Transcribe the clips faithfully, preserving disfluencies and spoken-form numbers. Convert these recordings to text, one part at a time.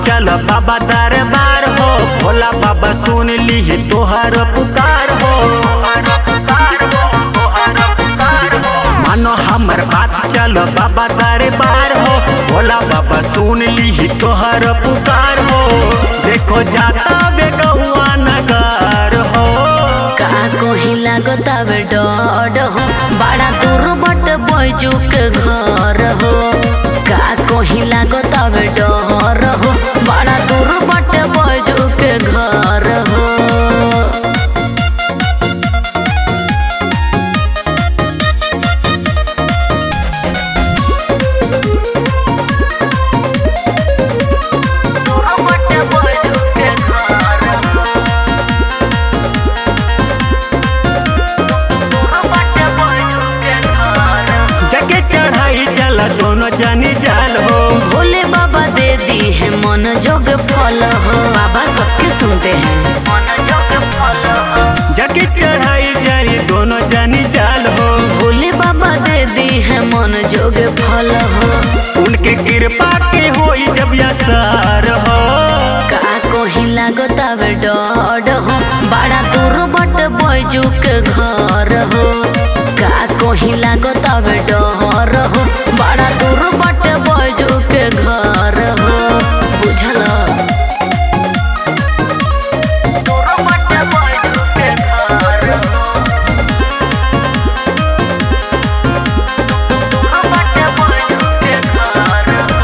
चल बाबा दरबार हो, भोला बाबा सुन ली तोहर पुकार हो। मानो हमर बात चल बाबा दरबार हो, भोला बाबा सुन ली तोहर पुकार हो। देखो जाता बेगुआ नगार हो, का कोही लागता डड हो, बड़ा दूर बट बैजू के घर हो। का कोही लागता डर हो, बड़ा दूर बट बैजू के घर हो। दोनों जानी जाल हो, भोले बाबा दे दी है मन जोग फल हो। बाबा सबके सुनते हैं मन जोग फल हो, जके चढ़ाई जारी दोनों जानी जाल हो। भोले बाबा दे दी है मन जोग फल हो, उनके कृपा के होई जब यासार हो। का कोही लागता डड हो, बड़ा दूर बट बैजू के घर हो। का कोही लागता डर हो, बड़ा दूर बट बैजू के घर हो। बुझल दूर बट बैजू के घर हो, दूर बट बैजू के घर हो।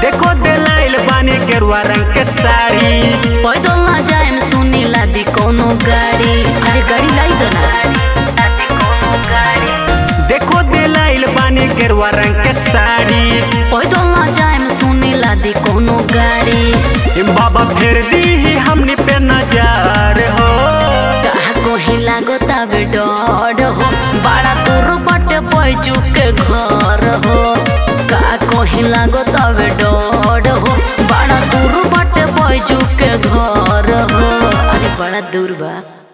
देखो दिलाइल बानी गेरुआ रंग के साड़ी, पैदल ना जाएम सुनी लादी कोनो गाड़ी। अरे गाड़ी लाई दो ना, गेरुआ रंग के साड़ी, पैदल ना जाए में सुनी लादी कोनो गाड़ी। बाबा फेर दी हमनी पे नजर हो, कहा कोही लागता डर हो, बड़ा दूर बट बैजू के घर हो। कहा कोही लागता डर हो, बड़ा दूर बट बैजू के घर हो। अरे बड़ा दूर बा।